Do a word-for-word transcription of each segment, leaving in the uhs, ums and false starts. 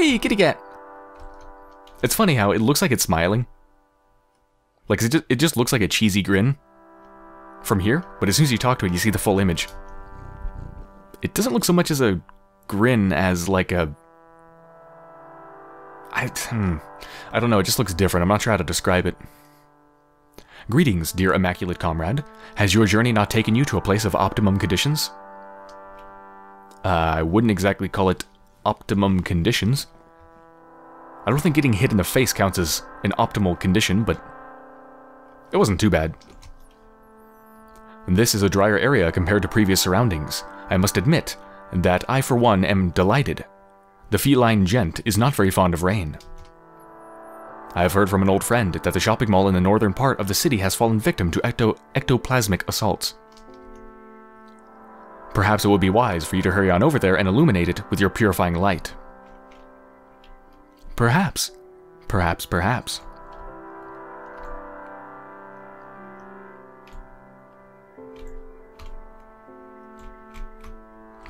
Hey, kitty cat. It's funny how it looks like it's smiling. Like, it just, it just looks like a cheesy grin from here, but as soon as you talk to it, you see the full image. It doesn't look so much as a grin as like a... I, hmm, I don't know, it just looks different. I'm not sure how to describe it. Greetings, dear immaculate comrade. Has your journey not taken you to a place of optimum conditions? Uh, I wouldn't exactly call it optimum conditions. I don't think getting hit in the face counts as an optimal condition, but it wasn't too bad. This is a drier area compared to previous surroundings. I must admit that I, for one, am delighted. The feline gent is not very fond of rain. I have heard from an old friend that the shopping mall in the northern part of the city has fallen victim to ecto ectoplasmic assaults. Perhaps it would be wise for you to hurry on over there and illuminate it with your purifying light. Perhaps. Perhaps, perhaps.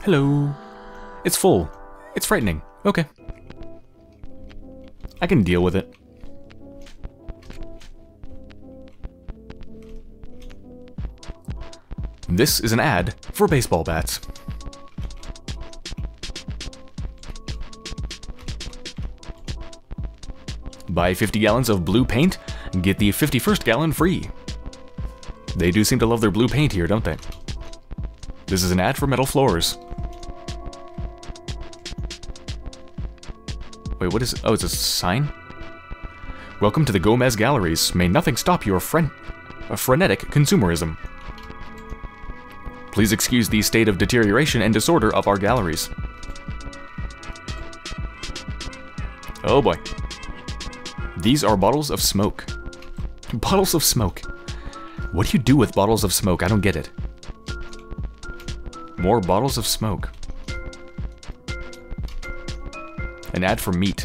Hello. It's full. It's frightening. Okay. I can deal with it. This is an ad for baseball bats. Buy fifty gallons of blue paint, get the fifty-first gallon free. They do seem to love their blue paint here, don't they? This is an ad for metal floors. Wait, what is it? Oh, it's a sign? Welcome to the Gomez Galleries. May nothing stop your fren uh, frenetic consumerism. Please excuse the state of deterioration and disorder of our galleries. Oh boy. These are bottles of smoke. Bottles of smoke. What do you do with bottles of smoke? I don't get it. More bottles of smoke. An ad for meat.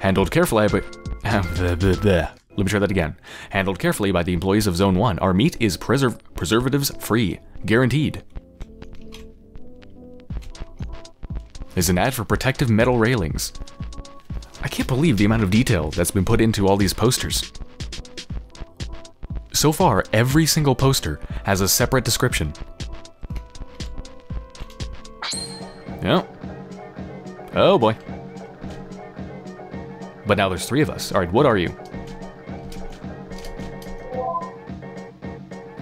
Handled carefully by... Let me try that again. Handled carefully by the employees of Zone one. Our meat is preserv preservatives free. Guaranteed. There's an ad for protective metal railings. I can't believe the amount of detail that's been put into all these posters. So far, every single poster has a separate description. Yeah. Oh boy. But now there's three of us. Alright, what are you?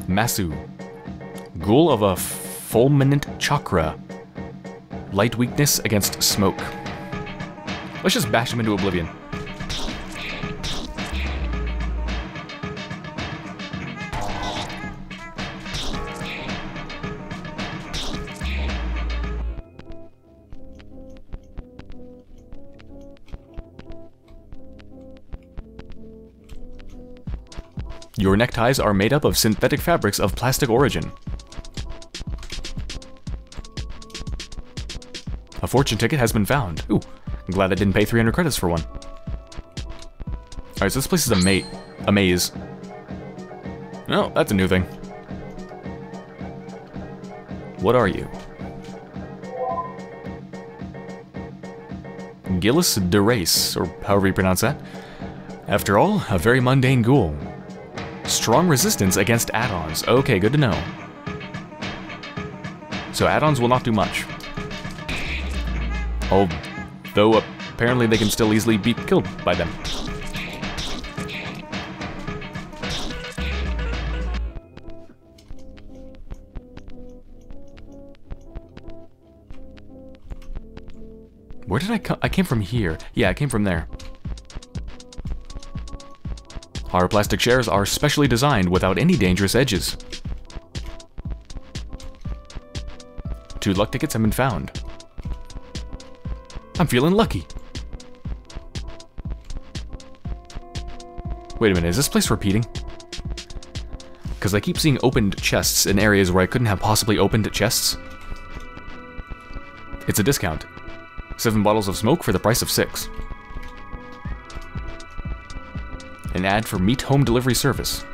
Masu. Ghoul of a fulminant chakra. Light weakness against smoke. Let's just bash him into oblivion. Your neckties are made up of synthetic fabrics of plastic origin. A fortune ticket has been found. Ooh. I'm glad I didn't pay three hundred credits for one. Alright, so this place is a, ma a maze. No, that's a new thing. What are you? Gilles de Rais, or however you pronounce that. After all, a very mundane ghoul. Strong resistance against add-ons. Okay, good to know. So add-ons will not do much. Oh. Though apparently they can still easily be killed by them. Where did I come? I came from here. Yeah, I came from there. Our plastic chairs are specially designed without any dangerous edges. Two luck tickets have been found. I'm feeling lucky. Wait a minute, is this place repeating? Because I keep seeing opened chests in areas where I couldn't have possibly opened chests. It's a discount. Seven bottles of smoke for the price of six. An ad for meat home delivery service.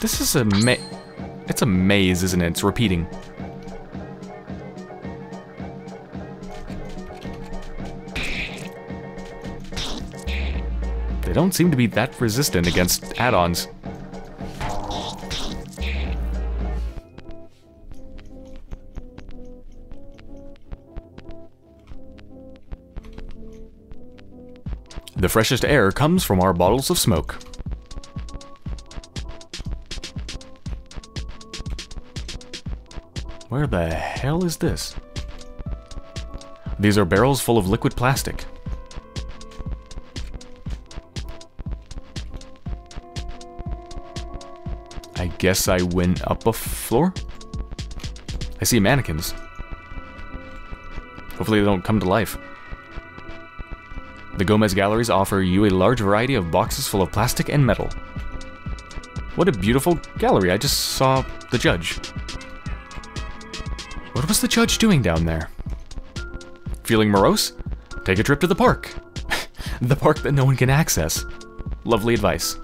This is a ma- It's a maze, isn't it? It's repeating. They don't seem to be that resistant against add-ons. The freshest air comes from our bottles of smoke. Where the hell is this? These are barrels full of liquid plastic. I guess I went up a floor? I see mannequins. Hopefully they don't come to life. The Gomez Galleries offer you a large variety of boxes full of plastic and metal. What a beautiful gallery. I just saw the judge. What was the judge doing down there? Feeling morose? Take a trip to the park. The park that no one can access. Lovely advice.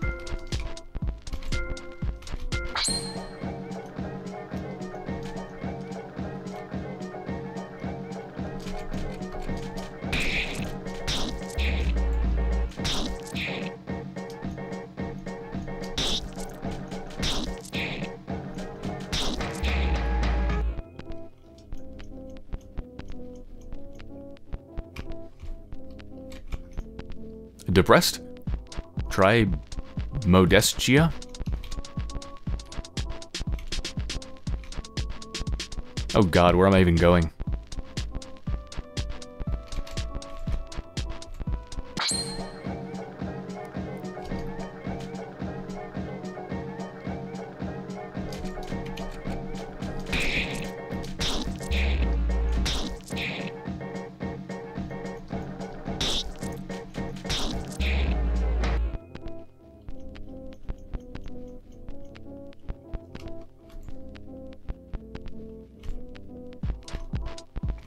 Depressed? Try Modestia? Oh god, where am I even going?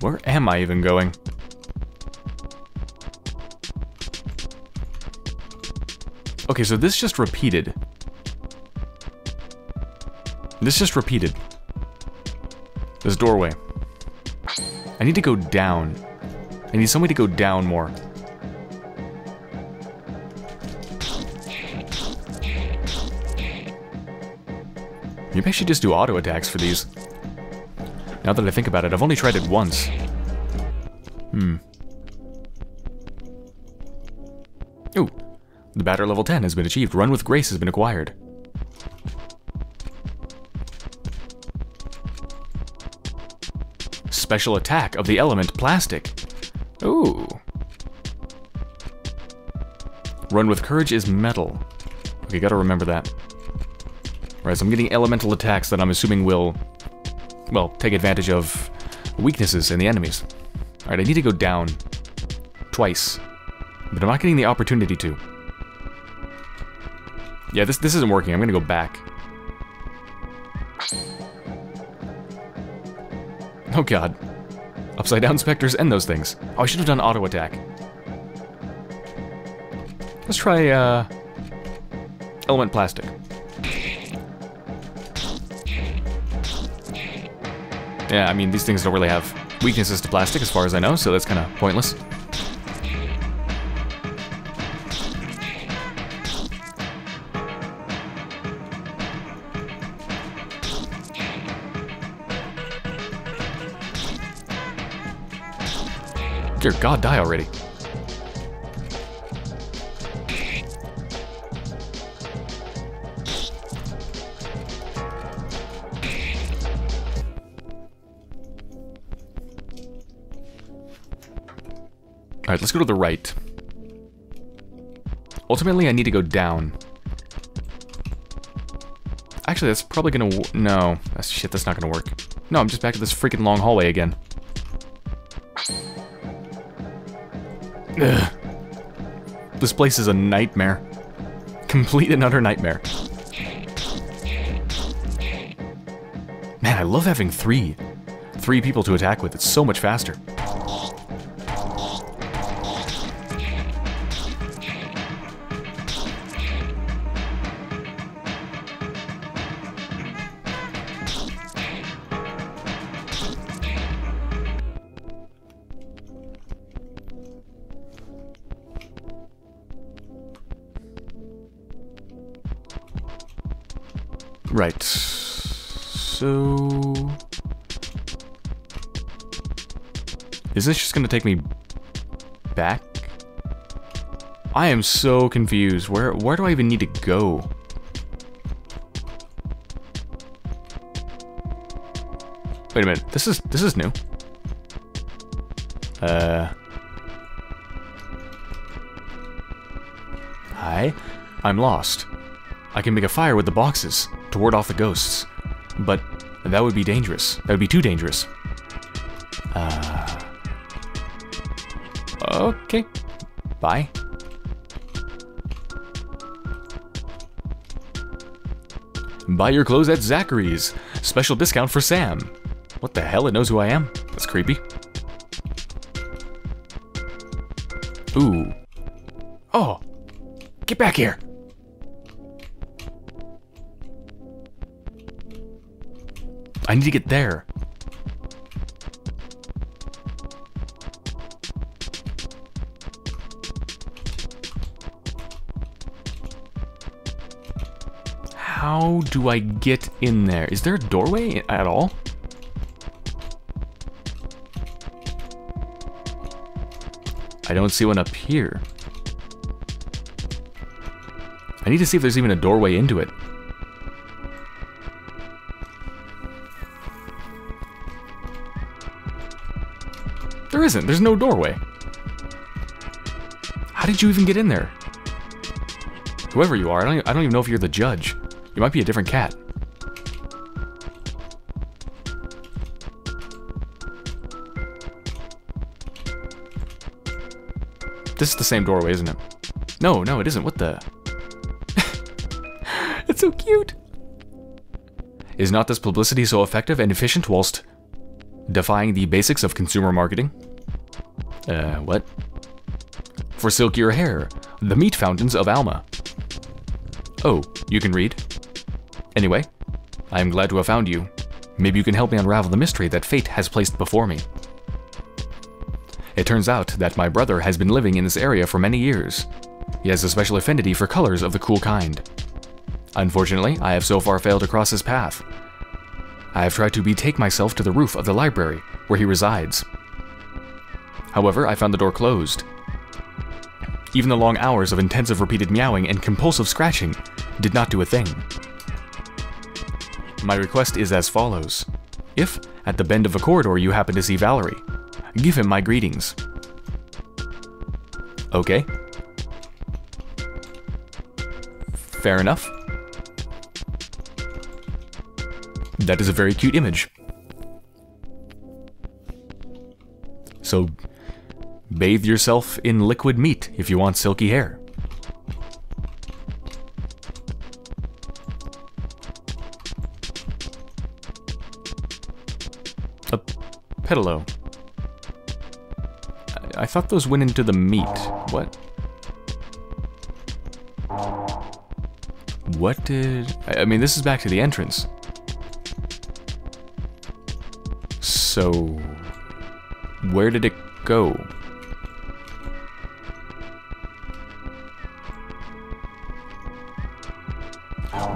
Where am I even going? Okay, so this just repeated. This just repeated. This doorway. I need to go down. I need some way to go down more. Maybe I should just do auto attacks for these. Now that I think about it, I've only tried it once. Hmm. Ooh. The batter level ten has been achieved. Run with Grace has been acquired. Special attack of the element plastic. Ooh. Run with Courage is metal. Okay, gotta remember that. Alright, so I'm getting elemental attacks that I'm assuming will... well, take advantage of weaknesses in the enemies. Alright, I need to go down. Twice. But I'm not getting the opportunity to. Yeah, this, this isn't working. I'm gonna go back. Oh god. Upside down specters and those things. Oh, I should have done auto attack. Let's try, uh... element plastic. Yeah, I mean, these things don't really have weaknesses to plastic as far as I know, so that's kind of pointless. Dear God, die already. Alright, let's go to the right. Ultimately, I need to go down. Actually, that's probably gonna... W no. That's, shit, that's not gonna work. No, I'm just back to this freaking long hallway again. Ugh. This place is a nightmare. Complete and utter nightmare. Man, I love having three. Three people to attack with. It's so much faster. Right. So... is this just gonna take me back? I am so confused. Where where do I even need to go? Wait a minute. This is this is new. Uh Hi. I'm lost. I can make a fire with the boxes to ward off the ghosts. But that would be dangerous. That would be too dangerous. Uh Okay. Bye. Buy your clothes at Zachary's. Special discount for Sam. What the hell? It knows who I am? That's creepy. Ooh. Oh! Get back here! I need to get there. How do I get in there? Is there a doorway at all? I don't see one up here. I need to see if there's even a doorway into it. There isn't. There's no doorway. How did you even get in there? Whoever you are, I don't, I don't even know if you're the judge. You might be a different cat. This is the same doorway, isn't it? No, no, it isn't. What the? It's so cute. Is not this publicity so effective and efficient whilst defying the basics of consumer marketing? Uh, what? For silkier hair, the meat fountains of Alma. Oh, you can read. Anyway, I am glad to have found you. Maybe you can help me unravel the mystery that fate has placed before me. It turns out that my brother has been living in this area for many years. He has a special affinity for colors of the cool kind. Unfortunately, I have so far failed to cross his path. I have tried to betake myself to the roof of the library, where he resides. However, I found the door closed. Even the long hours of intensive repeated meowing and compulsive scratching did not do a thing. My request is as follows. If, at the bend of a corridor, you happen to see Valerie, give him my greetings. Okay. Fair enough. That is a very cute image. So, bathe yourself in liquid meat if you want silky hair. A pedalo. I thought those went into the meat. What? What did... I mean, this is back to the entrance. So... where did it go?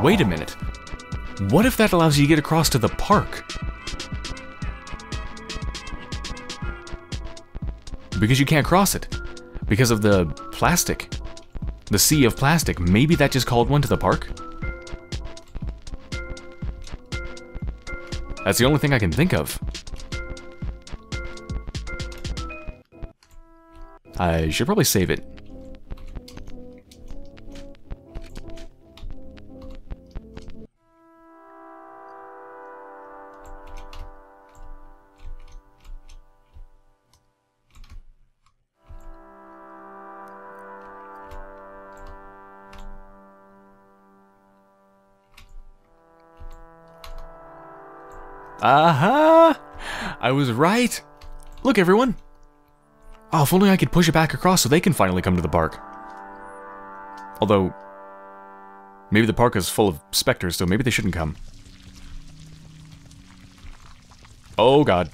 Wait a minute. What if that allows you to get across to the park? Because you can't cross it. Because of the plastic. The sea of plastic. Maybe that just called one to the park? That's the only thing I can think of. I should probably save it. Aha! Uh-huh. I was right! Look, everyone! Oh, if only I could push it back across so they can finally come to the park. Although, maybe the park is full of specters, so maybe they shouldn't come. Oh, God.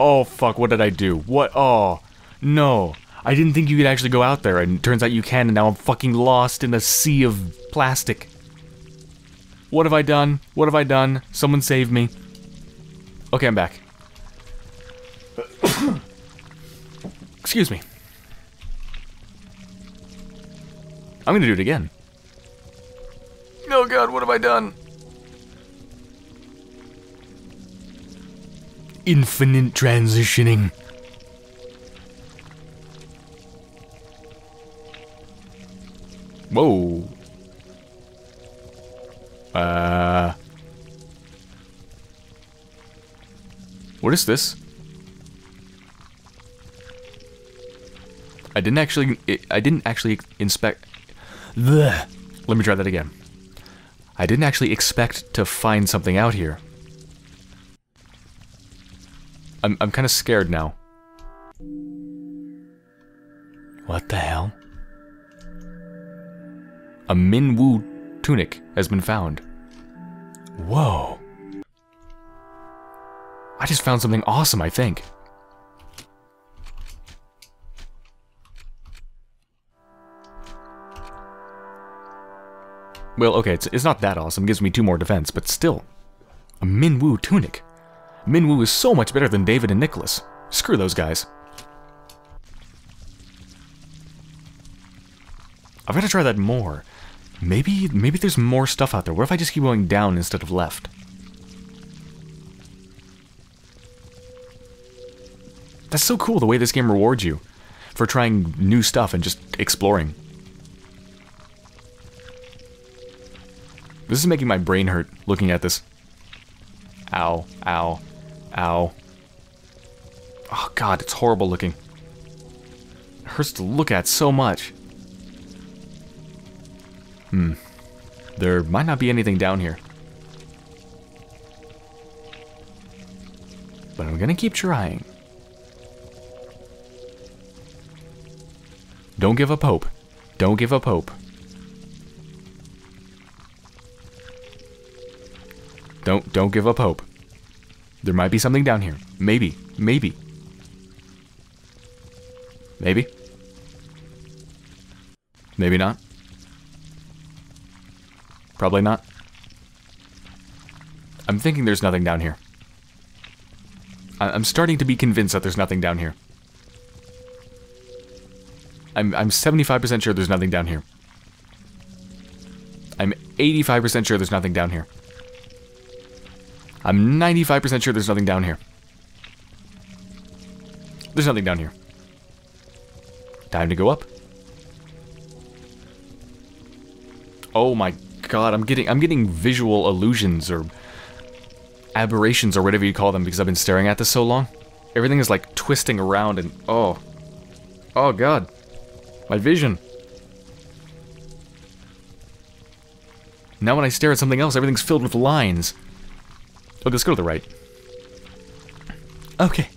Oh, fuck, what did I do? What? Oh, no. I didn't think you could actually go out there, and it turns out you can, and now I'm fucking lost in a sea of plastic. What have I done? What have I done? Someone save me. Okay, I'm back. Excuse me. I'm gonna do it again. Oh god, what have I done? Infinite transitioning. Whoa. Uh. What is this? I didn't actually. I didn't actually inspect. Blech. Let me try that again. I didn't actually expect to find something out here. I'm, I'm kind of scared now. What the hell? A Min Wu tunic has been found. Whoa. I just found something awesome, I think. Well, okay, it's, it's not that awesome. It gives me two more defense, but still. A Min Wu tunic. Min Wu is so much better than David and Nicholas. Screw those guys. I've got to try that more. Maybe, maybe there's more stuff out there. What if I just keep going down instead of left? That's so cool, the way this game rewards you for trying new stuff and just exploring. This is making my brain hurt, looking at this. Ow, ow, ow. Oh god, it's horrible looking. It hurts to look at so much. Hmm. There might not be anything down here. But I'm gonna keep trying. Don't give up hope. Don't give up hope. Don't, don't give up hope. There might be something down here. Maybe, maybe. Maybe. Maybe not. Probably not. I'm thinking there's nothing down here. I I'm starting to be convinced that there's nothing down here. I'm, I'm seventy-five percent sure there's nothing down here. I'm eighty-five percent sure there's nothing down here. I'm ninety-five percent sure there's nothing down here. There's nothing down here. Time to go up. Oh my god, I'm getting I'm getting visual illusions or aberrations or whatever you call them because I've been staring at this so long. Everything is like twisting around and oh. Oh god. My vision. Now when I stare at something else, everything's filled with lines. Okay, let's go to the right. Okay.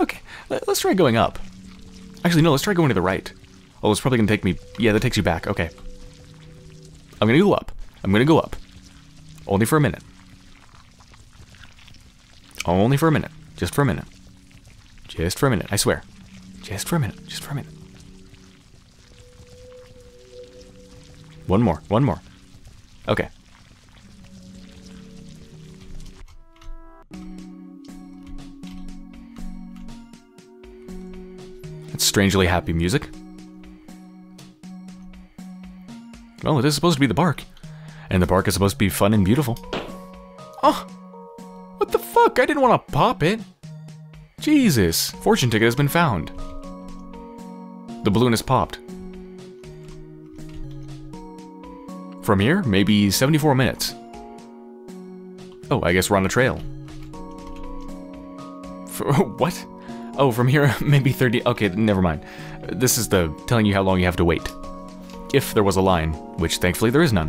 Okay. Let's try going up. Actually, no, let's try going to the right. Oh, it's probably going to take me... Yeah, that takes you back. Okay. I'm going to go up. I'm going to go up. Only for a minute. Only for a minute. Just for a minute. Just for a minute. I swear. Just for a minute. Just for a minute. One more. One more. Okay. Strangely happy music. Oh, this is supposed to be the park. And the park is supposed to be fun and beautiful. Oh! What the fuck? I didn't want to pop it. Jesus. Fortune ticket has been found. The balloon has popped. From here, maybe seventy-four minutes. Oh, I guess we're on a trail. For, what? Oh, from here, maybe thirty... Okay, never mind. This is the telling you how long you have to wait. If there was a line, which thankfully there is none.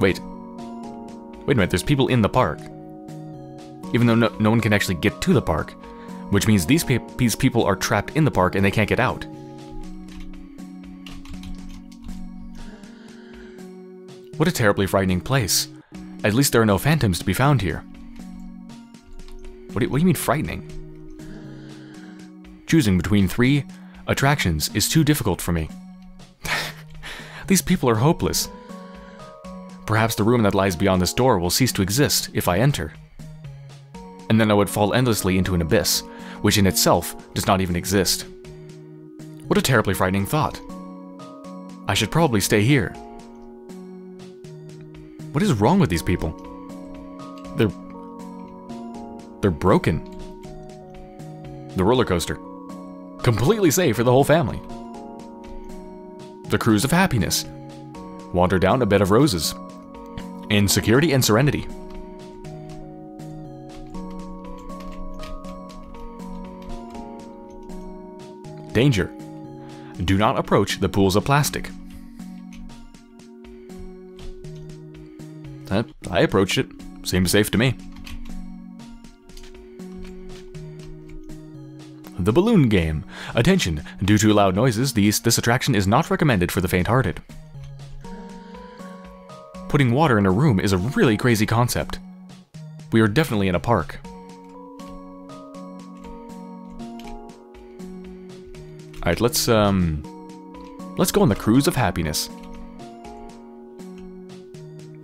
Wait. Wait a minute, there's people in the park. Even though no, no one can actually get to the park. Which means these, pe these people are trapped in the park and they can't get out. What a terribly frightening place. At least there are no phantoms to be found here. What do, you, what do you mean frightening? Choosing between three attractions is too difficult for me. These people are hopeless. Perhaps the room that lies beyond this door will cease to exist if I enter. And then I would fall endlessly into an abyss, which in itself does not even exist. What a terribly frightening thought. I should probably stay here. What is wrong with these people? They're... They're broken. The roller coaster. Completely safe for the whole family. The cruise of happiness. Wander down a bed of roses. In security and serenity. Danger. Do not approach the pools of plastic. I, I approached it. Seemed safe to me. The balloon game. Attention! Due to loud noises, these, this attraction is not recommended for the faint-hearted. Putting water in a room is a really crazy concept. We are definitely in a park. Alright, let's, um... let's go on the cruise of happiness.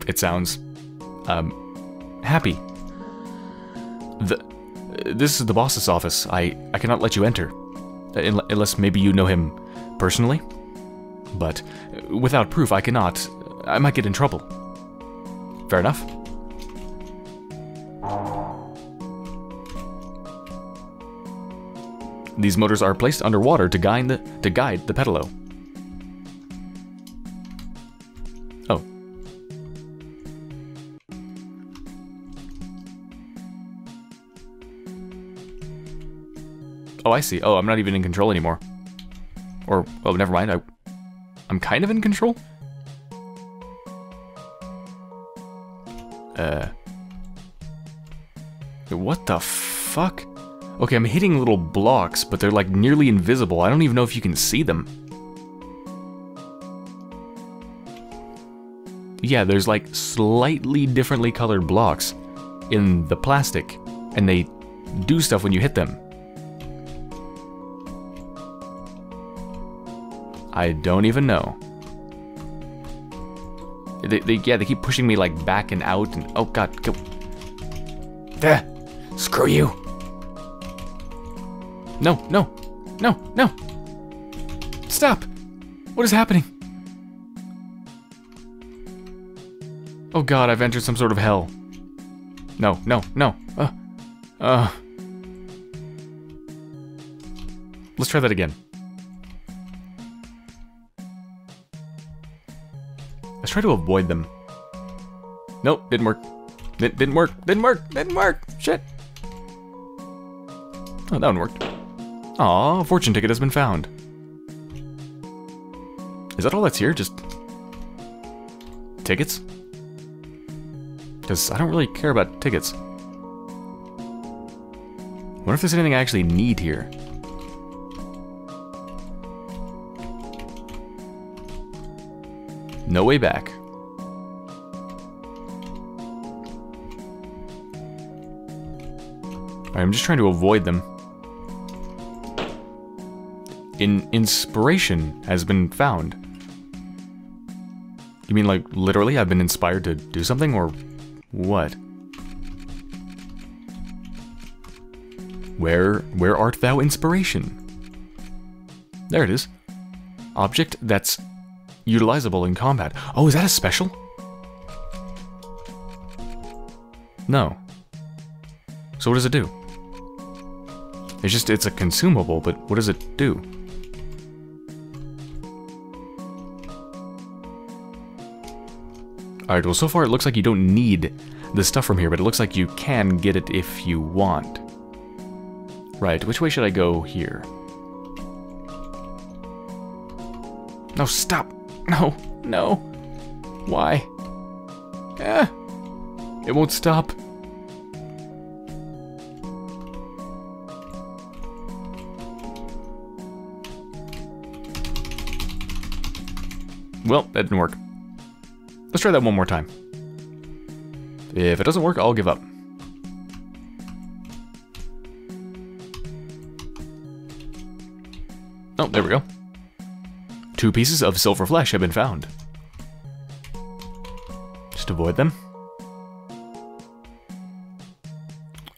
It sounds... um... happy. The... This is the boss's office. I... I cannot let you enter. Unless maybe you know him... personally? But... without proof, I cannot... I might get in trouble. Fair enough. These motors are placed underwater to guide the, to guide the pedalo. Oh. Oh, I see. Oh, I'm not even in control anymore. Or, oh, never mind. I, I'm kind of in control? Uh. What the fuck? Okay, I'm hitting little blocks, but they're like nearly invisible. I don't even know if you can see them. Yeah, there's like slightly differently colored blocks in the plastic, and they do stuff when you hit them. I don't even know. They, they, yeah, they keep pushing me like back and out, and oh god, go. There, screw you. No, no, no, no! Stop! What is happening? Oh god, I've entered some sort of hell. No, no, no. Uh, uh. Let's try that again. Let's try to avoid them. Nope, didn't work. Didn't, didn't work, didn't work, didn't work! Shit! Oh, that one worked. Aw, a fortune ticket has been found. Is that all that's here? Just... tickets? Because I don't really care about tickets. I wonder if there's anything I actually need here. No way back. Alright, I'm just trying to avoid them. In inspiration has been found. You mean like literally I've been inspired to do something or what? Where where art thou inspiration? There it is. Object that's utilizable in combat. Oh, is that a special? No. So what does it do? It's just it's a consumable, but what does it do? Alright, well so far it looks like you don't need the stuff from here, but it looks like you can get it if you want. Right, which way should I go here? No, stop! No, no! Why? Eh! It won't stop. Well, that didn't work. Let's try that one more time. If it doesn't work, I'll give up. Oh, there we go. Two pieces of silver flesh have been found. Just avoid them.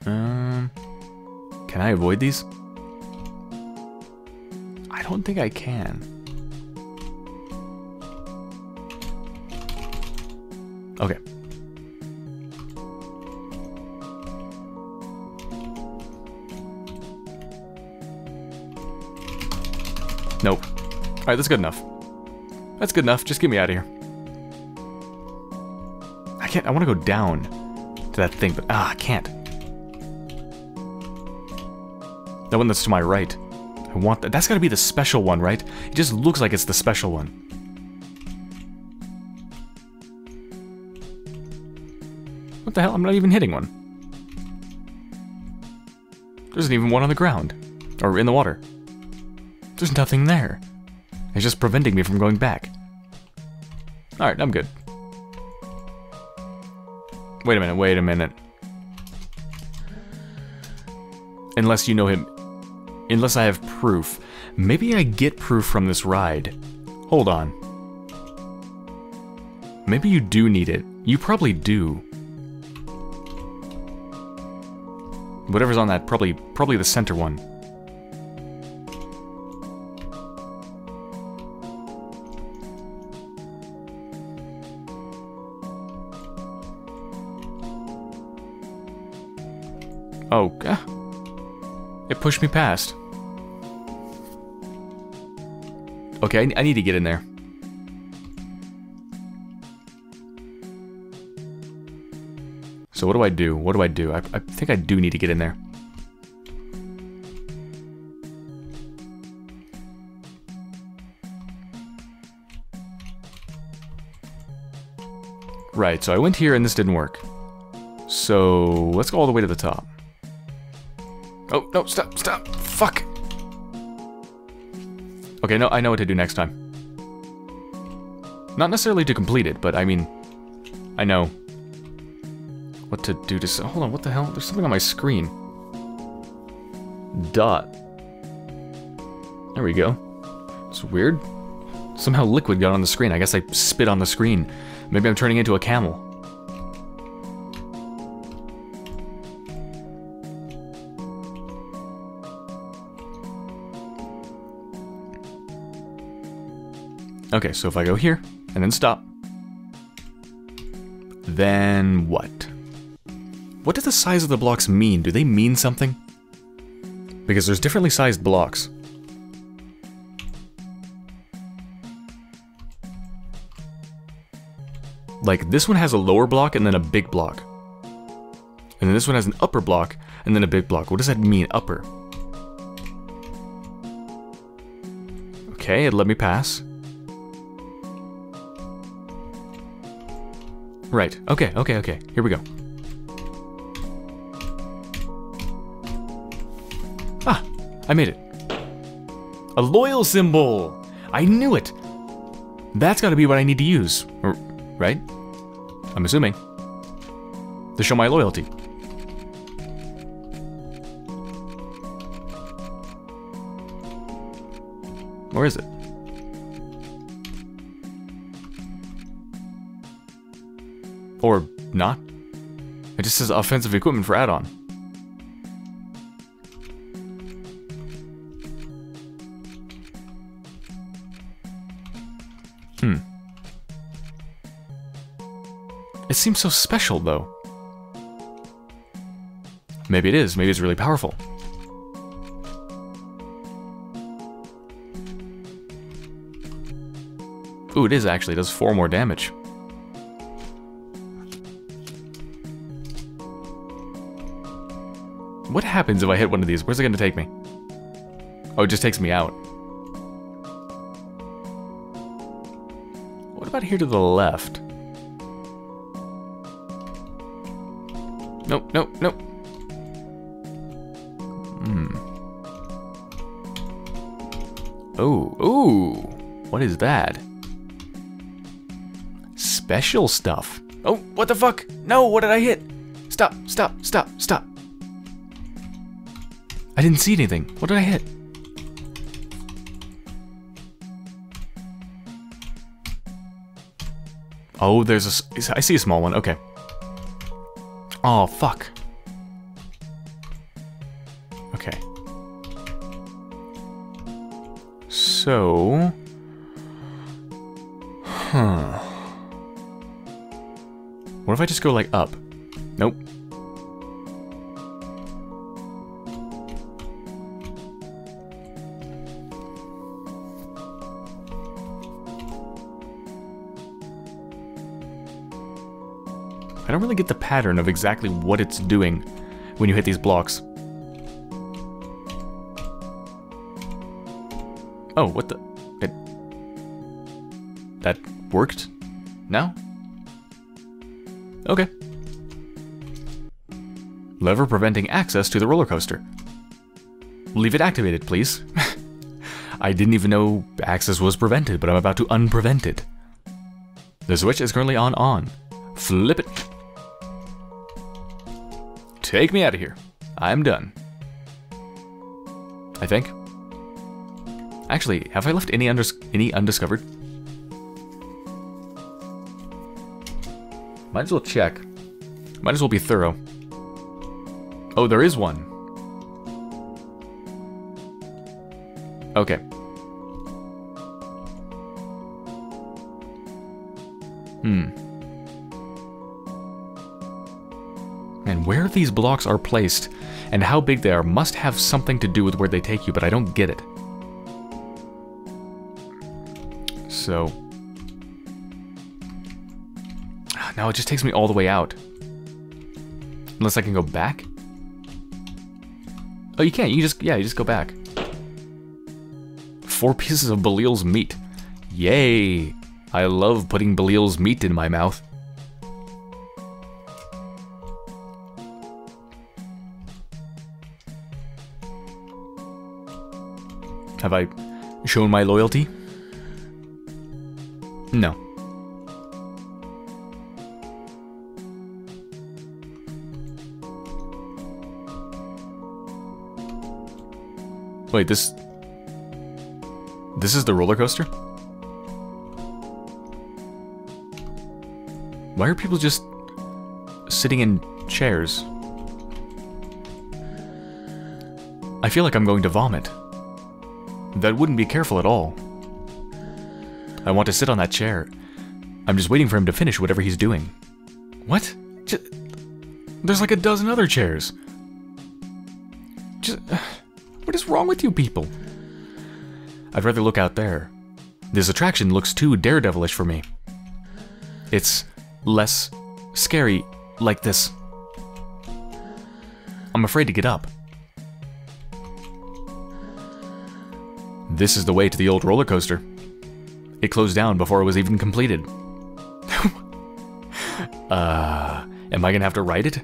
Um, can I avoid these? I don't think I can. Okay. Nope. Alright, that's good enough. That's good enough. Just get me out of here. I can't. I want to go down to that thing, but ah, I can't. That one that's to my right. I want that. That's got to be the special one, right? It just looks like it's the special one. What the hell? I'm not even hitting one. There isn't even one on the ground. Or in the water. There's nothing there. It's just preventing me from going back. Alright, I'm good. Wait a minute, wait a minute. Unless you know him. Unless I have proof. Maybe I get proof from this ride. Hold on. Maybe you do need it. You probably do. Whatever's on that, probably probably the center one. Oh, ah. It pushed me past. Okay, I, I need to get in there. So what do I do? What do I do? I, I think I do need to get in there. Right, so I went here and this didn't work. So let's go all the way to the top. Oh, no, stop, stop, fuck. Okay, no, I know what to do next time. Not necessarily to complete it, but I mean, I know. What to do to... Hold on, what the hell? There's something on my screen. Dot. There we go. It's weird. Somehow liquid got on the screen. I guess I spit on the screen. Maybe I'm turning into a camel. Okay, so if I go here, and then stop. Then what? What does the size of the blocks mean? Do they mean something? Because there's differently sized blocks. Like, this one has a lower block and then a big block. And then this one has an upper block and then a big block. What does that mean, upper? Okay, it let me pass. Right, okay, okay, okay, here we go. Ah, I made it. A loyal symbol! I knew it! That's gotta be what I need to use, or, right? I'm assuming. To show my loyalty. Or is it? Or not. It just says offensive equipment for add-on. Hmm. It seems so special, though. Maybe it is. Maybe it's really powerful. Ooh, it is actually. It does four more damage. What happens if I hit one of these? Where's it going to take me? Oh, it just takes me out. What about here to the left? Nope, nope, nope. Hmm. Oh, ooh. What is that? Special stuff. Oh, what the fuck? No, what did I hit? Stop, stop, stop, stop. I didn't see anything. What did I hit? Oh, there's a... I see a small one. Okay. Oh, fuck. Okay. So... Huh. What if I just go, like, up? Nope. I don't really get the pattern of exactly what it's doing when you hit these blocks. Oh, what the... It... That worked? Now? Okay. Lever preventing access to the roller coaster. Leave it activated, please. I didn't even know access was prevented, but I'm about to unprevent it. The switch is currently on on. Flip it. Take me out of here. I'm done. I think. Actually, have I left any unders any undiscovered? Might as well check. Might as well be thorough. Oh, there is one. Okay. Hmm. And where these blocks are placed and how big they are must have something to do with where they take you, but I don't get it. So... Now it just takes me all the way out. Unless I can go back? Oh, you can't. You just... Yeah, you just go back. Four pieces of Belial's meat. Yay! I love putting Belial's meat in my mouth. Have I shown my loyalty? No. Wait, this... This is the roller coaster? Why are people just sitting in chairs? I feel like I'm going to vomit. That wouldn't be careful at all. I want to sit on that chair. I'm just waiting for him to finish whatever he's doing. What? Just, there's like a dozen other chairs. Just, uh, what is wrong with you people? I'd rather look out there. This attraction looks too daredevilish for me. It's less scary like this. I'm afraid to get up. This is the way to the old roller coaster. It closed down before it was even completed. uh, am I gonna have to ride it?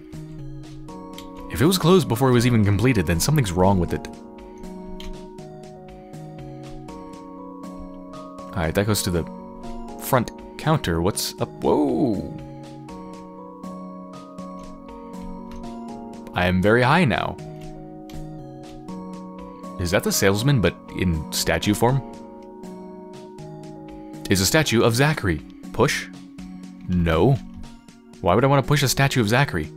If it was closed before it was even completed, then something's wrong with it. Alright, that goes to the front counter. What's up? Whoa! I am very high now. Is that the salesman, but in statue form? Is a statue of Zachary. Push? No. Why would I want to push a statue of Zachary?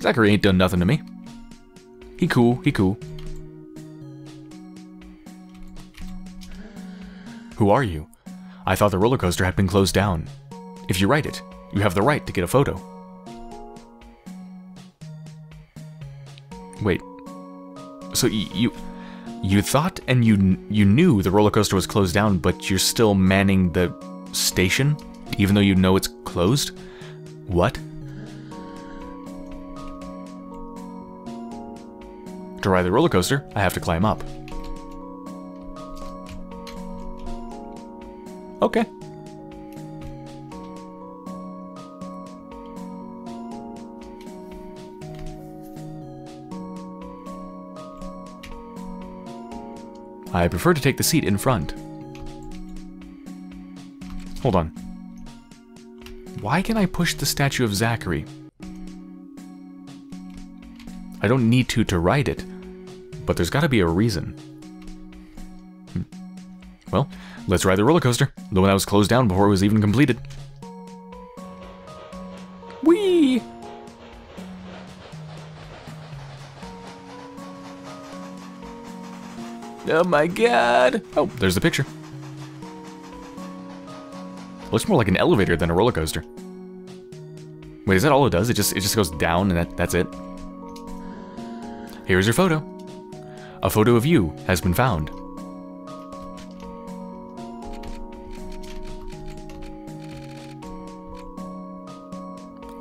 Zachary ain't done nothing to me. He cool, he cool. Who are you? I thought the roller coaster had been closed down. If you ride it, you have the right to get a photo. Wait. So you you thought and you you knew the roller coaster was closed down, but you're still manning the station even though you know it's closed? What? To ride the roller coaster, I have to climb up. Okay. I prefer to take the seat in front. Hold on. Why can I push the statue of Zachary? I don't need to to ride it, but there's gotta be a reason. Well, let's ride the roller coaster, the one that was closed down before it was even completed. Whee! Oh my god! Oh, there's the picture. Looks more like an elevator than a roller coaster. Wait, is that all it does? It just it just goes down and that, that's it? Here's your photo. A photo of you has been found.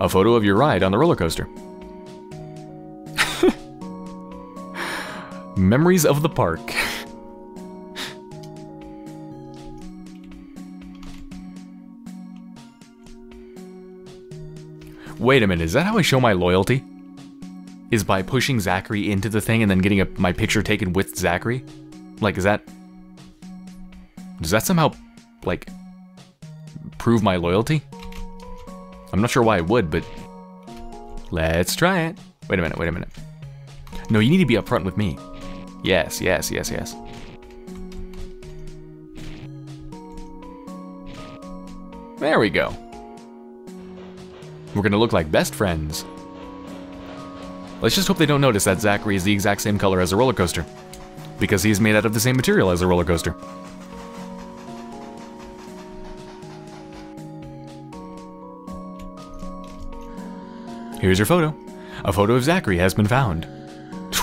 A photo of your ride on the roller coaster. Memories of the park. Wait a minute, is that how I show my loyalty? Is by pushing Zachary into the thing and then getting a, my picture taken with Zachary? Like, is that... does that somehow, like, prove my loyalty? I'm not sure why it would, but... let's try it. Wait a minute, wait a minute. No, you need to be up front with me. Yes, yes, yes, yes. There we go. We're gonna look like best friends. Let's just hope they don't notice that Zachary is the exact same color as a roller coaster, because he's made out of the same material as a roller coaster. Here's your photo. A photo of Zachary has been found.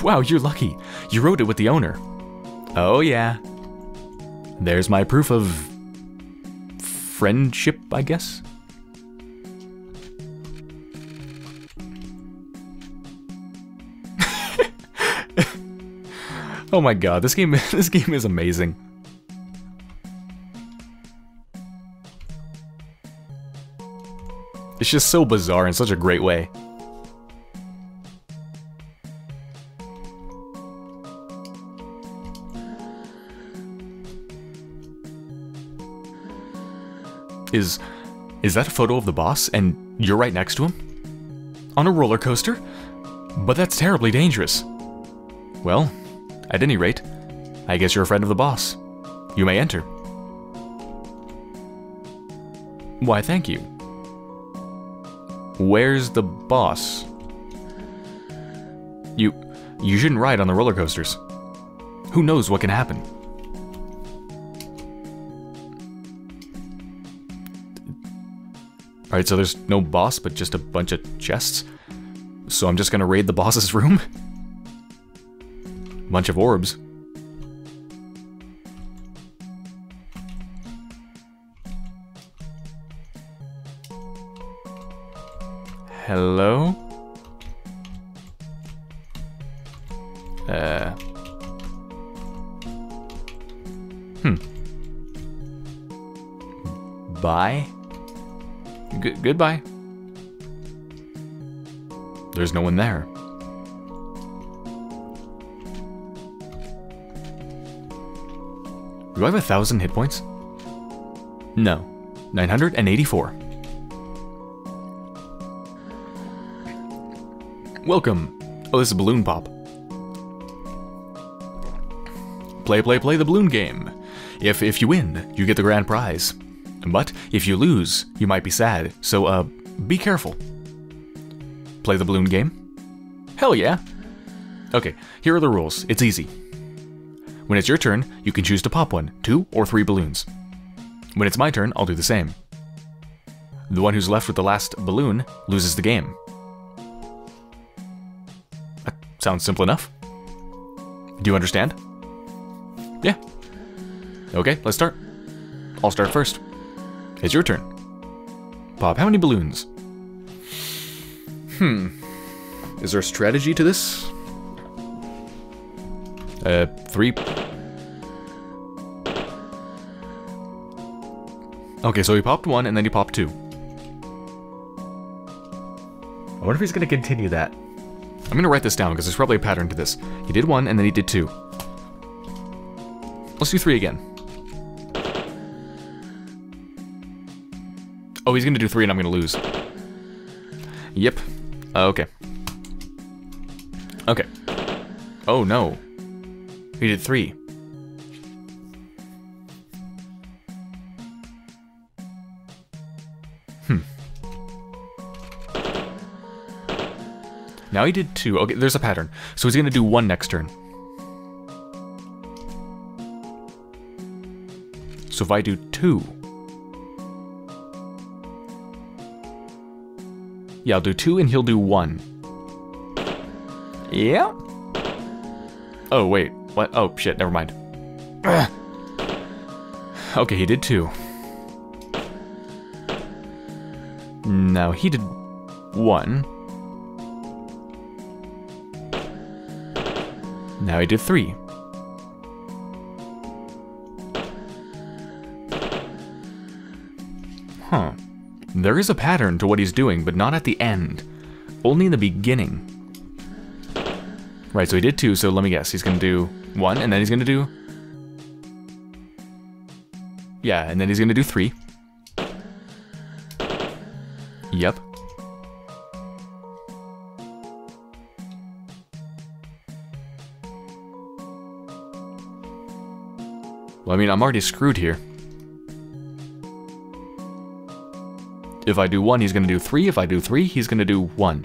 Wow, you're lucky. You wrote it with the owner. Oh yeah. There's my proof of friendship, I guess. Oh my god, this game this game is amazing. It's just so bizarre in such a great way. Is is that a photo of the boss and you're right next to him? On a roller coaster? But that's terribly dangerous. Well, at any rate, I guess you're a friend of the boss. You may enter. Why, thank you. Where's the boss? You... you shouldn't ride on the roller coasters. Who knows what can happen? Alright, so there's no boss, but just a bunch of chests. So I'm just gonna raid the boss's room? Bunch of orbs. Hello? Uh. Hmm. Bye? G- goodbye. There's no one there. Do I have a thousand hit points? No. nine hundred eighty-four. Welcome. Oh, this is Balloon Pop. Play, play, play the balloon game. If if you win, you get the grand prize. But if you lose, you might be sad. So, uh, be careful. Play the balloon game? Hell yeah. Okay, here are the rules. It's easy. When it's your turn, you can choose to pop one, two, or three balloons. When it's my turn, I'll do the same. The one who's left with the last balloon loses the game. That sounds simple enough. Do you understand? Yeah. Okay, let's start. I'll start first. It's your turn. Pop, how many balloons? Hmm. Is there a strategy to this? Uh, three... Okay, so he popped one, and then he popped two. I wonder if he's gonna continue that. I'm gonna write this down, because there's probably a pattern to this. He did one, and then he did two. Let's do three again. Oh, he's gonna do three, and I'm gonna lose. Yep. Uh, okay. Okay. Oh, no. He did three. Now he did two. Okay, there's a pattern. So he's going to do one next turn. So if I do two... Yeah, I'll do two and he'll do one. Yeah. Oh, wait. What? Oh, shit. Never mind. Ugh. Okay, he did two. No, he did one. Now he did three. Huh. There is a pattern to what he's doing, but not at the end. Only in the beginning. Right, so he did two, so let me guess. He's going to do one, and then he's going to do... Yeah, and then he's going to do three. Yep. Well, I mean, I'm already screwed here. If I do one, he's going to do three. If I do three, he's going to do one.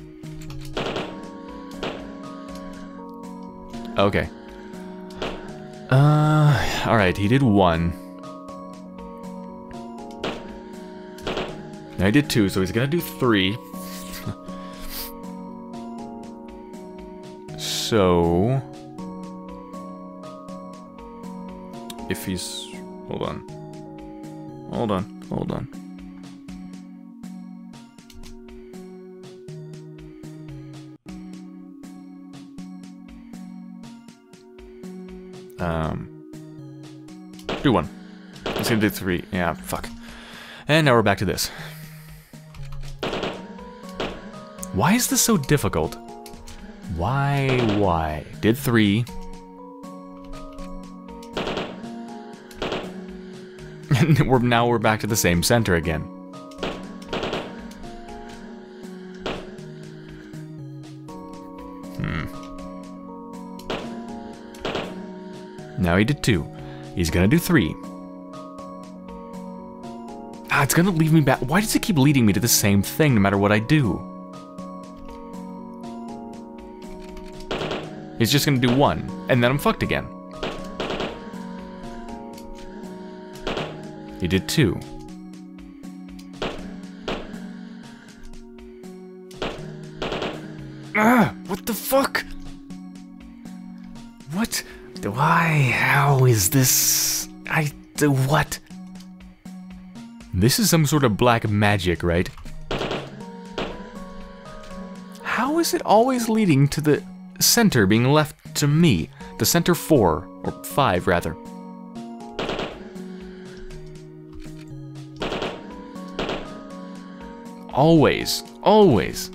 Okay. Uh, alright, he did one. Now he did two, so he's going to do three. So... If he's... Hold on. Hold on, hold on. Um, do one. It's gonna do three. Yeah, fuck. And now we're back to this. Why is this so difficult? Why, why? Did three. And we're, now we're back to the same center again. Now he did two. He's gonna do three. Ah, it's gonna leave me back. Why does it keep leading me to the same thing no matter what I do? He's just gonna do one, and then I'm fucked again. He did two. Ah, what the fuck? What? Why? How is this? I... Uh, what? This is some sort of black magic, right? How is it always leading to the center being left to me? The center four, or five, rather. Always. Always.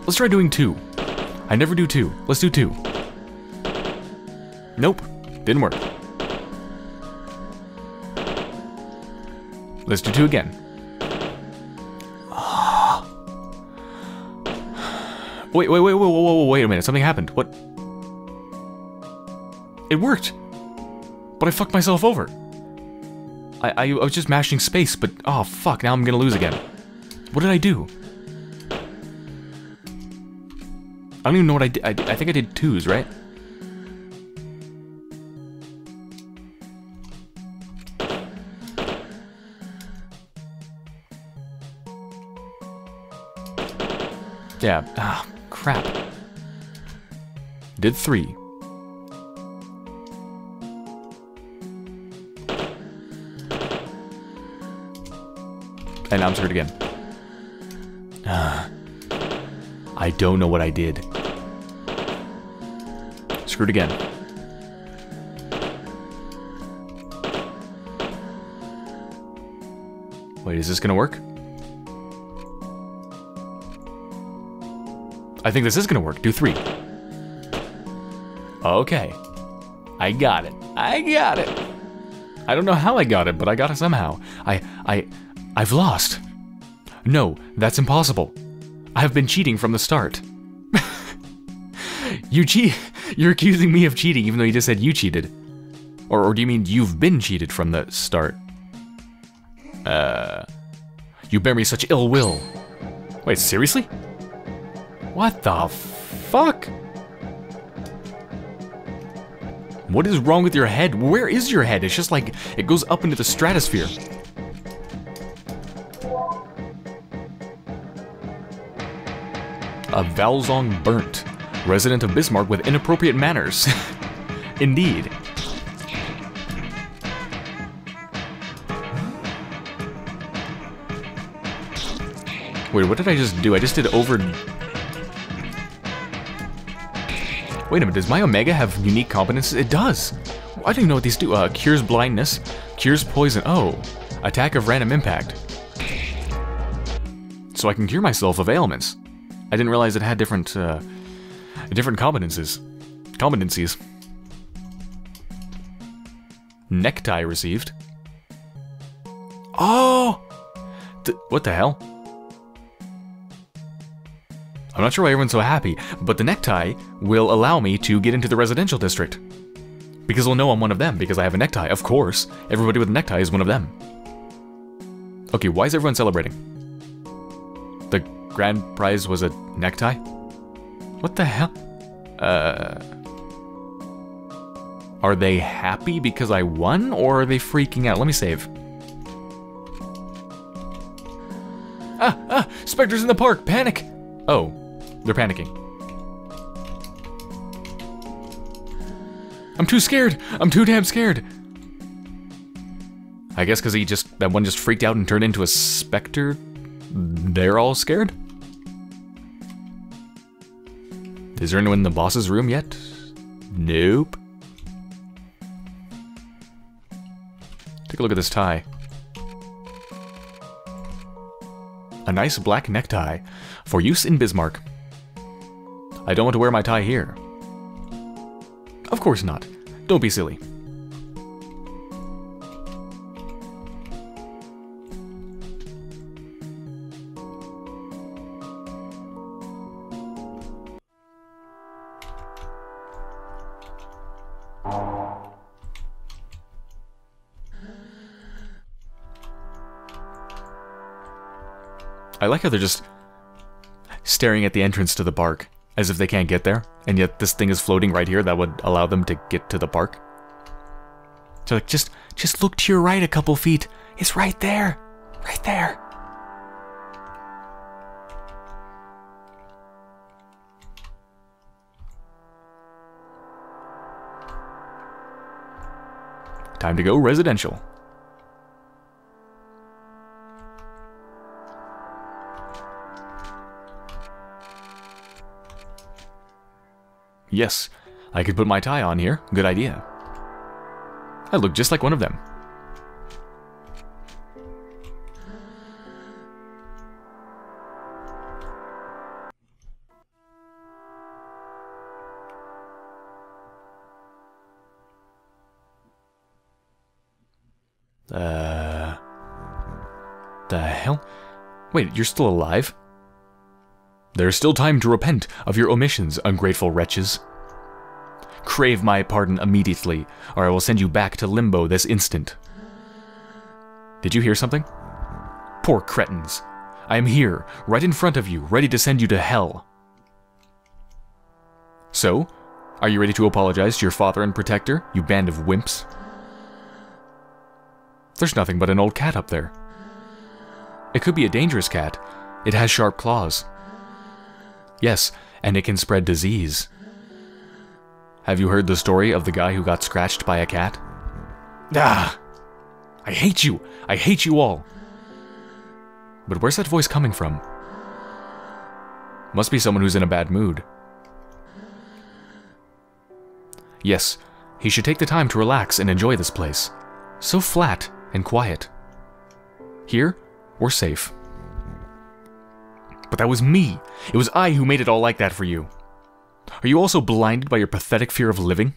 Let's try doing two. I never do two. Let's do two. Nope, didn't work. Let's do two again. Oh. Wait, wait, wait, wait, wait, wait, wait a minute. Something happened. What? It worked, but I fucked myself over. I, I, I was just mashing space, but oh fuck, now I'm gonna lose again. What did I do? I don't even know what I did. I, I think I did twos, right? Yeah, ah, crap. Did three. And I'm screwed again. Ah, I don't know what I did. Screwed again. Wait, is this gonna work? I think this is gonna work. Do three. Okay. I got it. I got it. I don't know how I got it, but I got it somehow. I, I, I've lost. No, that's impossible. I've been cheating from the start. You cheat. You're accusing me of cheating, even though you just said you cheated. Or, or do you mean you've been cheated from the start? Uh, you bear me such ill will. Wait, seriously? What the fuck? What is wrong with your head? Where is your head? It's just like, it goes up into the stratosphere. A Valzon burnt. Resident of Bismarck with inappropriate manners. Indeed. Wait, what did I just do? I just did over... Wait a minute, does my Omega have unique competences? It does! I don't even know what these do. Uh, cures blindness, cures poison. Oh, attack of random impact. So I can cure myself of ailments. I didn't realize it had different, uh, different competences. Competencies. Necktie received. Oh! Th- what the hell? I'm not sure why everyone's so happy, but the necktie will allow me to get into the residential district. Because they'll know I'm one of them, because I have a necktie, of course. Everybody with a necktie is one of them. Okay, why is everyone celebrating? The grand prize was a necktie? What the hell? Uh... Are they happy because I won, or are they freaking out? Let me save. Ah! Ah! Specters in the park! Panic! Oh. They're panicking. I'm too scared! I'm too damn scared! I guess because he just, that one just freaked out and turned into a specter. They're all scared? Is there anyone in the boss's room yet? Nope. Take a look at this tie. A nice black necktie for use in Bismarck. I don't want to wear my tie here. Of course not. Don't be silly. I like how they're just staring at the entrance to the park, as if they can't get there, and yet this thing is floating right here that would allow them to get to the park. So like, just, just look to your right a couple feet. It's right there. Right there. Time to go residential. Yes, I could put my tie on here. Good idea. I look just like one of them. Uh... The hell? Wait, you're still alive? There's still time to repent of your omissions, ungrateful wretches. Crave my pardon immediately, or I will send you back to limbo this instant. Did you hear something? Poor cretins. I am here, right in front of you, ready to send you to hell. So, are you ready to apologize to your father and protector, you band of wimps? There's nothing but an old cat up there. It could be a dangerous cat. It has sharp claws. Yes, and it can spread disease. Have you heard the story of the guy who got scratched by a cat? Ah! I hate you! I hate you all! But where's that voice coming from? Must be someone who's in a bad mood. Yes, he should take the time to relax and enjoy this place. So flat and quiet. Here, we're safe. But that was me. It was I who made it all like that for you. Are you also blinded by your pathetic fear of living?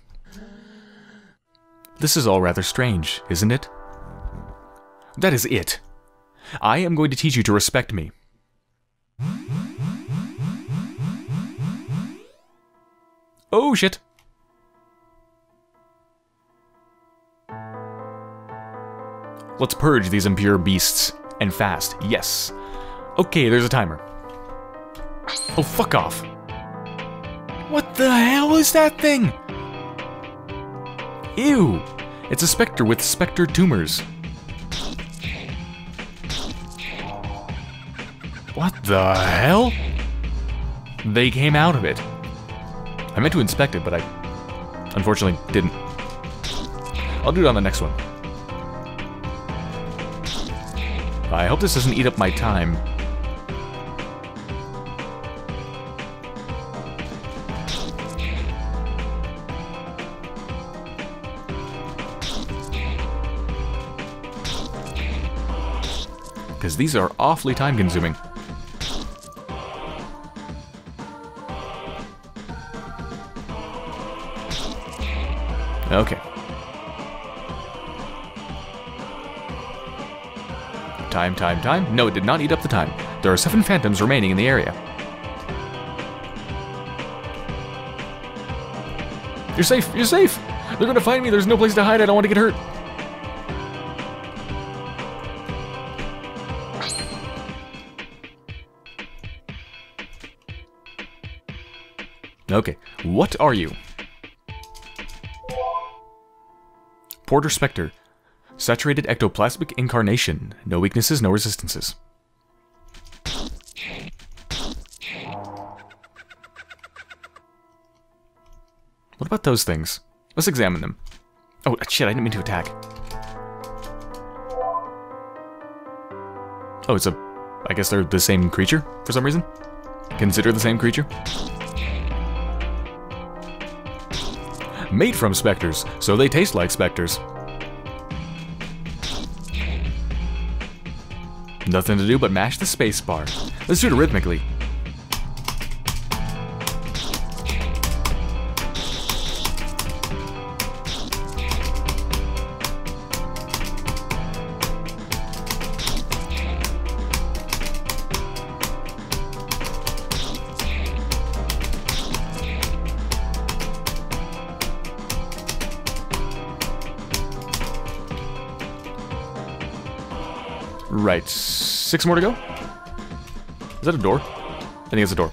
This is all rather strange, isn't it? That is it. I am going to teach you to respect me. Oh shit. Let's purge these impure beasts. And fast, yes. Okay, there's a timer. us. Oh, fuck off. What the hell is that thing? Ew. It's a specter with specter tumors. What the hell? They came out of it. I meant to inspect it, but I unfortunately didn't. I'll do it on the next one. I hope this doesn't eat up my time. Because these are awfully time-consuming. Okay. Time, time, time. No, it did not eat up the time. There are seven phantoms remaining in the area. You're safe. You're safe. They're gonna find me. There's no place to hide. I don't want to get hurt. Okay. What are you? Porter Spectre. Saturated ectoplasmic incarnation. No weaknesses, no resistances. What about those things? Let's examine them. Oh, shit, I didn't mean to attack. Oh, it's a... I guess they're the same creature for some reason? Consider the same creature? Made from specters, so they taste like specters. Nothing to do but mash the space bar. Let's do it rhythmically. Right, six more to go? Is that a door? I think it's a door.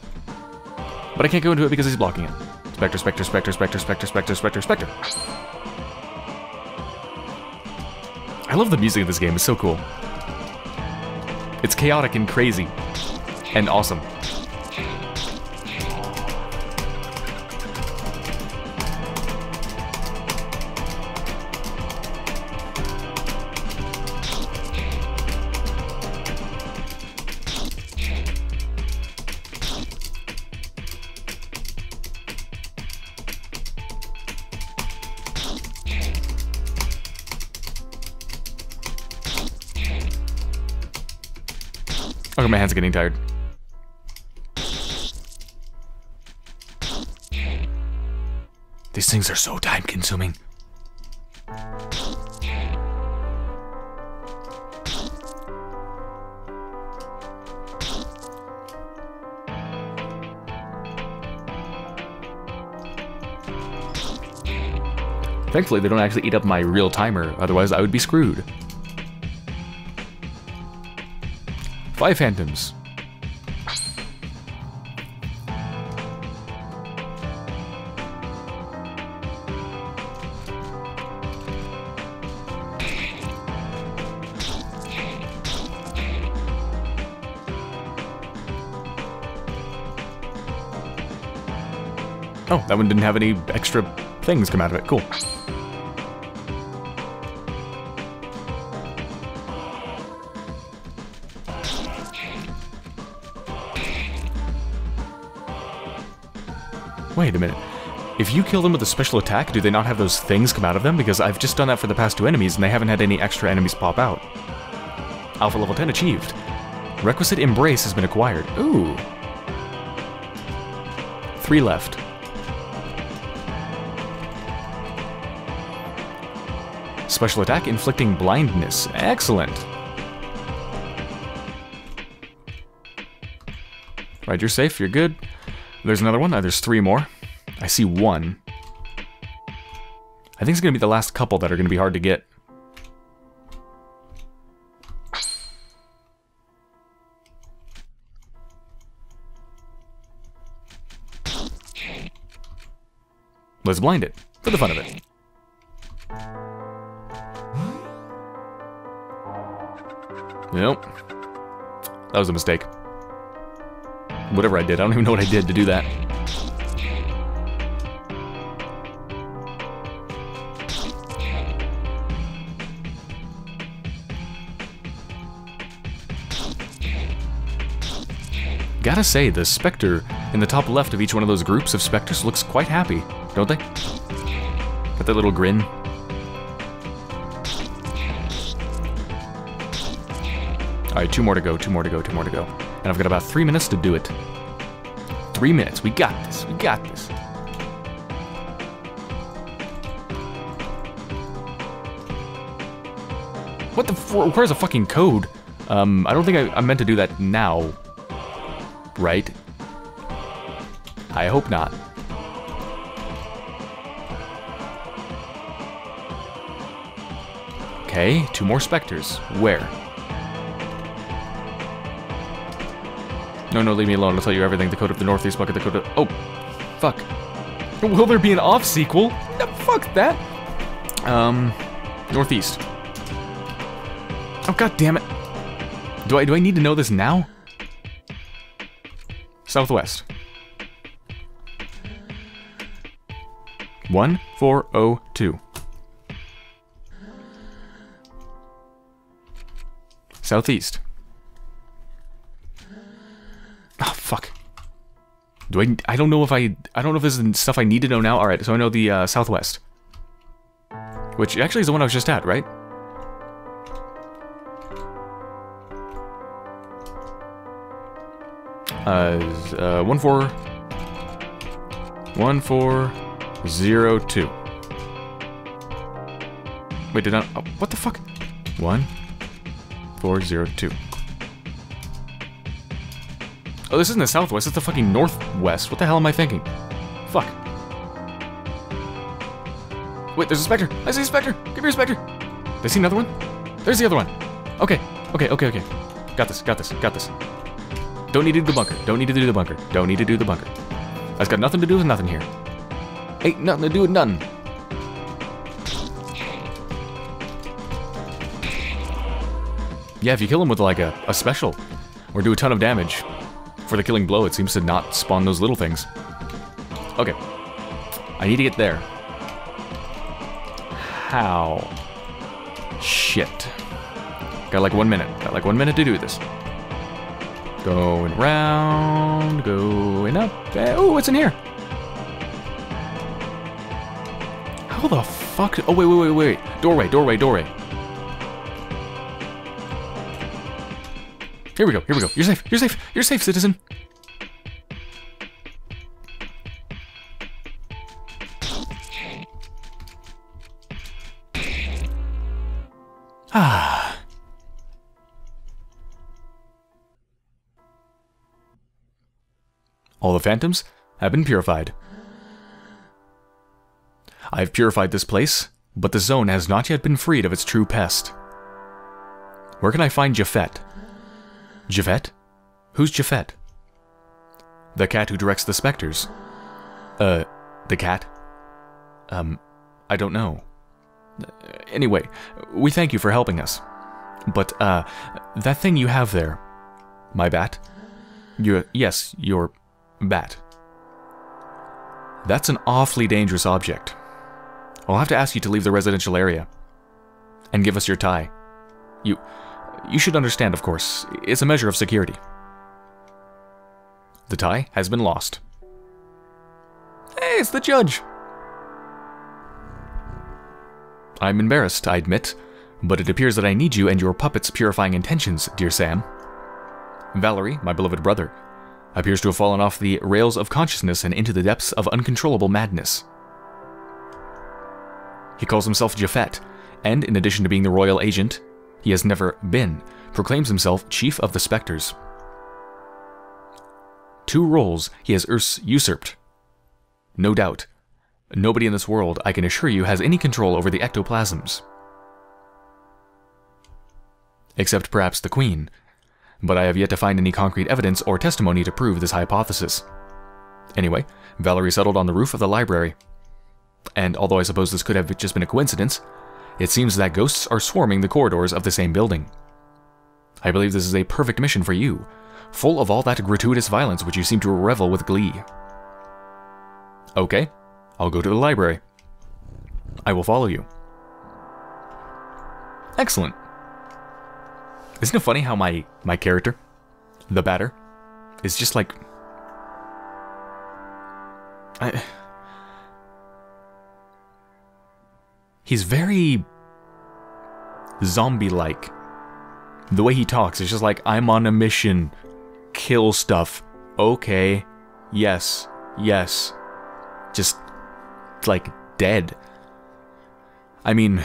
But I can't go into it because he's blocking it. Spectre, spectre, spectre, spectre, spectre, spectre, spectre, spectre. I love the music of this game, it's so cool. It's chaotic and crazy. And awesome. Oh, my hands are getting tired. These things are so time consuming. Thankfully, they don't actually eat up my real timer, otherwise I would be screwed. Five phantoms. Oh, that one didn't have any extra things come out of it. Cool. Wait a minute. If you kill them with a special attack, do they not have those things come out of them? Because I've just done that for the past two enemies and they haven't had any extra enemies pop out. Alpha level ten achieved. Requisite embrace has been acquired. Ooh. Three left. Special attack inflicting blindness. Excellent. Right, you're safe, you're good. There's another one. Oh, there's three more. I see one. I think it's going to be the last couple that are going to be hard to get. Let's blind it, for the fun of it. Nope. That was a mistake. Whatever I did, I don't even know what I did to do that. Gotta say, the Spectre in the top left of each one of those groups of Spectres looks quite happy, don't they? Got that little grin. Alright, two more to go, two more to go, two more to go. And I've got about three minutes to do it. Three minutes, we got this, we got this. What the f- requires a fucking code? Um, I don't think I, I meant to do that now. Right? I hope not. Okay, two more Spectres. Where? No, no, leave me alone. I'll tell you everything. The Code of the Northeast Bucket, the Code of... Oh, fuck. Will there be an off-sequel? No, fuck that. Um, Northeast. Oh, god damn it. Do I, do I need to know this now? Southwest. one four oh two. Southeast. Oh, fuck. Do I, I don't know if I, I don't know if this is stuff I need to know now. All right, so I know the uh, Southwest. Which actually is the one I was just at, right? Uh, uh, one four, one four, zero two. Wait, did I? Oh, what the fuck? One, four, zero two. Oh, this isn't the Southwest. It's the fucking Northwest. What the hell am I thinking? Fuck. Wait, there's a Spectre. I see a Spectre. Give me a Spectre. Did I see another one? There's the other one. Okay, okay, okay, okay. Got this. Got this. Got this. Don't need to do the bunker. Don't need to do the bunker. Don't need to do the bunker. That's got nothing to do with nothing here. Ain't nothing to do with nothing. Yeah, if you kill him with like a, a special, or do a ton of damage for the killing blow, it seems to not spawn those little things. Okay. I need to get there. How? Shit. Got like one minute. Got like one minute to do this. Going round, going up. Oh, what's in here? How the fuck? Oh, wait, wait, wait, wait. Doorway, doorway, doorway. Here we go, here we go. You're safe, you're safe, you're safe, citizen. Ah. All the phantoms have been purified. I have purified this place, but the zone has not yet been freed of its true pest. Where can I find Japheth? Japheth? Who's Japheth? The cat who directs the specters. Uh, the cat? Um, I don't know. Anyway, we thank you for helping us. But, uh, that thing you have there. My bat? Your, yes, your... bat. That's an awfully dangerous object. I'll have to ask you to leave the residential area. And give us your tie. You... you should understand, of course. It's a measure of security. The tie has been lost. Hey, it's the judge! I'm embarrassed, I admit. But it appears that I need you and your puppet's purifying intentions, dear Sam. Valerie, my beloved brother, appears to have fallen off the rails of consciousness and into the depths of uncontrollable madness. He calls himself Japheth, and in addition to being the royal agent, he has never been, proclaims himself Chief of the Spectres. Two roles he has usurped. No doubt, nobody in this world, I can assure you, has any control over the ectoplasms. Except perhaps the Queen, but I have yet to find any concrete evidence or testimony to prove this hypothesis. Anyway, Valerie settled on the roof of the library. and although I suppose this could have just been a coincidence, it seems that ghosts are swarming the corridors of the same building. I believe this is a perfect mission for you, full of all that gratuitous violence which you seem to revel with glee. Okay, I'll go to the library. I will follow you. Excellent. Isn't it funny how my, my character, the batter, is just like... I... He's very zombie-like. The way he talks, it's just like, I'm on a mission. Kill stuff. Okay. Yes. Yes. Just, like, dead. I mean,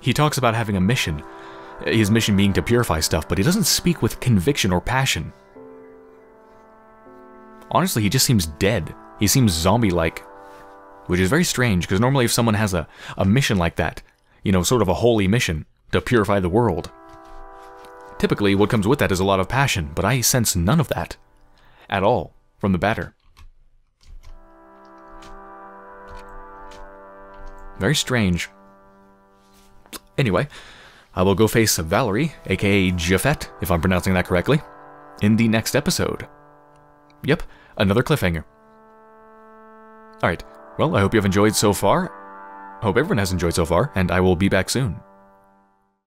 he talks about having a mission. His mission being to purify stuff, but he doesn't speak with conviction or passion. Honestly, he just seems dead. He seems zombie-like. Which is very strange, because normally if someone has a, a mission like that, you know, sort of a holy mission, to purify the world, typically what comes with that is a lot of passion, but I sense none of that at all from the batter. Very strange. Anyway, I will go face Valerie, aka Japheth, if I'm pronouncing that correctly, in the next episode. Yep, another cliffhanger. Alright, well, I hope you have enjoyed so far. I hope everyone has enjoyed so far, and I will be back soon.